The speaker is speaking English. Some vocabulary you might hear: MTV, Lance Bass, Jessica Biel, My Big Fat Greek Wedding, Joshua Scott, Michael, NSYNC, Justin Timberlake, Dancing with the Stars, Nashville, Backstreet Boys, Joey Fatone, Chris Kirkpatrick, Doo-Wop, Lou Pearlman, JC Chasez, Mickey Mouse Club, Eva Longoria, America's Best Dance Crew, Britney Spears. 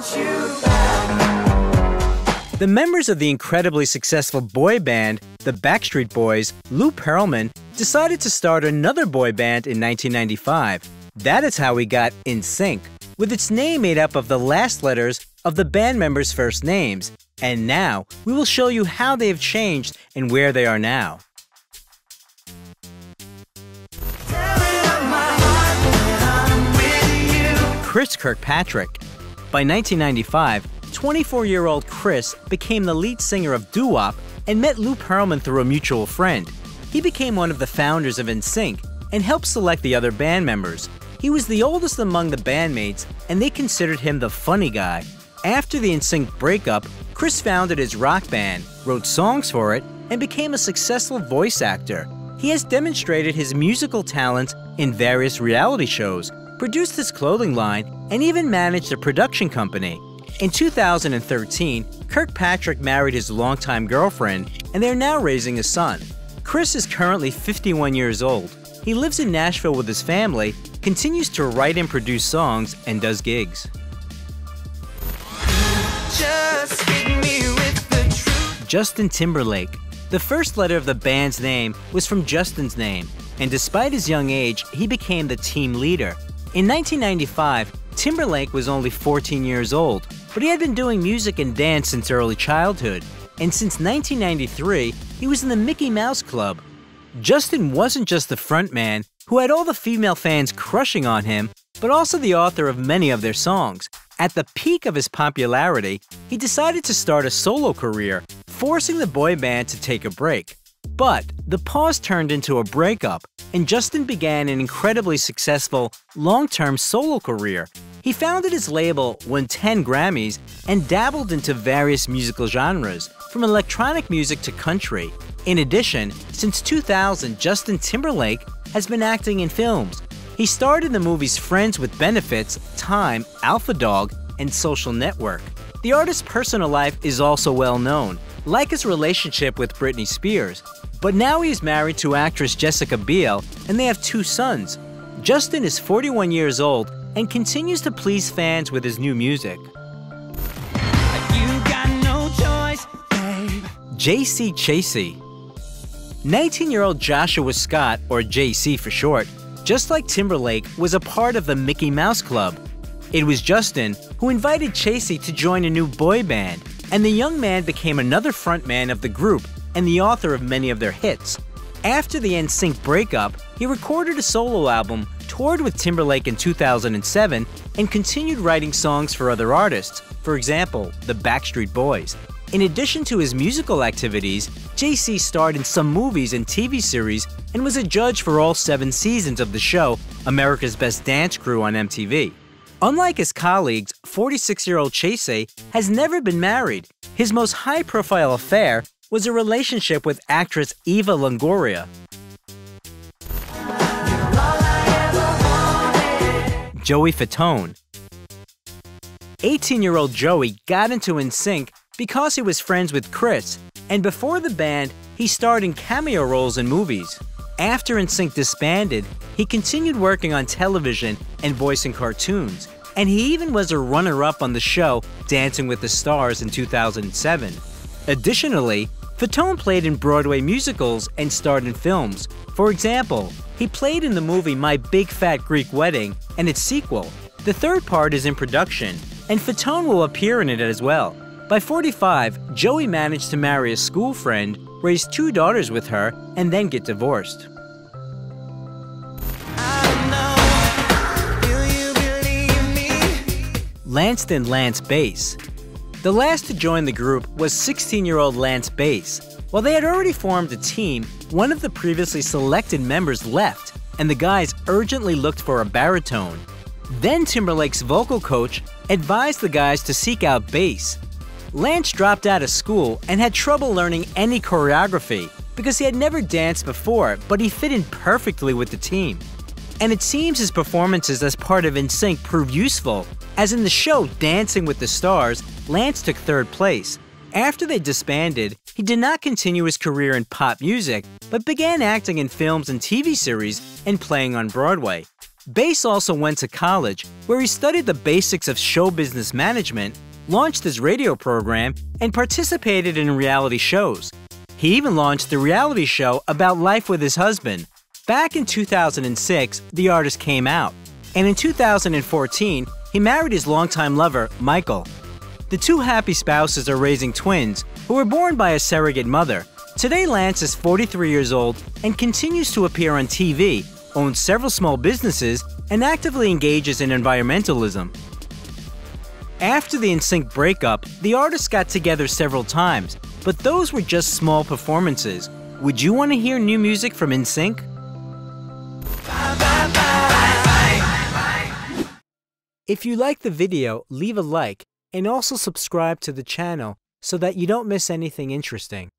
want you back. The members of the incredibly successful boy band, the Backstreet Boys, Lou Pearlman, decided to start another boy band in 1995. That is how we got NSYNC, with its name made up of the last letters of the band members' first names. And now, we will show you how they have changed and where they are now. Chris Kirkpatrick. By 1995, 24-year-old Chris became the lead singer of Doo-Wop and met Lou Pearlman through a mutual friend. He became one of the founders of NSYNC and helped select the other band members. He was the oldest among the bandmates, and they considered him the funny guy. After the NSYNC breakup, Chris founded his rock band, wrote songs for it, and became a successful voice actor. He has demonstrated his musical talents in various reality shows, produced his clothing line, and even managed a production company. In 2013, Kirkpatrick married his longtime girlfriend, and they are now raising a son. Chris is currently 51 years old. He lives in Nashville with his family, continues to write and produce songs, and does gigs. Just hit me with the truth. Justin Timberlake. The first letter of the band's name was from Justin's name, and despite his young age, he became the team leader. In 1995, Timberlake was only 14 years old, but he had been doing music and dance since early childhood, and since 1993, he was in the Mickey Mouse Club. Justin wasn't just the frontman, who had all the female fans crushing on him, but also the author of many of their songs. At the peak of his popularity, he decided to start a solo career, forcing the boy band to take a break. But the pause turned into a breakup, and Justin began an incredibly successful, long-term solo career. He founded his label, won 10 Grammys, and dabbled into various musical genres, from electronic music to country. In addition, since 2000, Justin Timberlake has been acting in films. He starred in the movies Friends with Benefits, Time, Alpha Dog, and Social Network. The artist's personal life is also well known, like his relationship with Britney Spears. But now he is married to actress Jessica Biel, and they have two sons. Justin is 41 years old and continues to please fans with his new music. You got no choice, babe. JC Chasez. 19-year-old Joshua Scott, or JC for short, just like Timberlake, was a part of the Mickey Mouse Club. It was Justin who invited Chasez to join a new boy band, and the young man became another frontman of the group and the author of many of their hits. After the NSYNC breakup, he recorded a solo album, toured with Timberlake in 2007, and continued writing songs for other artists, for example, the Backstreet Boys. In addition to his musical activities, JC starred in some movies and TV series and was a judge for all 7 seasons of the show America's Best Dance Crew on MTV. Unlike his colleagues, 46-year-old Chasez has never been married. His most high-profile affair was a relationship with actress Eva Longoria. Joey Fatone. 18-year-old Joey got into NSYNC because he was friends with Chris, and before the band, he starred in cameo roles in movies. After NSYNC disbanded, he continued working on television and voicing cartoons, and he even was a runner-up on the show Dancing with the Stars in 2007. Additionally, Fatone played in Broadway musicals and starred in films. For example, he played in the movie My Big Fat Greek Wedding and its sequel. The third part is in production, and Fatone will appear in it as well. By 45, Joey managed to marry a school friend, raise 2 daughters with her, and then get divorced. I know. Do you believe me? Lance Bass. The last to join the group was 16-year-old Lance Bass. While they had already formed a team, one of the previously selected members left, and the guys urgently looked for a baritone. Then Timberlake's vocal coach advised the guys to seek out Bass. Lance dropped out of school and had trouble learning any choreography because he had never danced before, but he fit in perfectly with the team. And it seems his performances as part of NSYNC proved useful, as in the show Dancing with the Stars, Lance took 3rd place. After they disbanded, he did not continue his career in pop music, but began acting in films and TV series and playing on Broadway. Bass also went to college, where he studied the basics of show business management, launched his radio program, and participated in reality shows. He even launched the reality show about life with his husband. Back in 2006, the artist came out, and in 2014, he married his longtime lover, Michael. The two happy spouses are raising twins, who were born by a surrogate mother. Today, Lance is 43 years old and continues to appear on TV, owns several small businesses, and actively engages in environmentalism. After the NSYNC breakup, the artists got together several times, but those were just small performances. Would you want to hear new music from NSYNC? If you like the video, leave a like and also subscribe to the channel so that you don't miss anything interesting.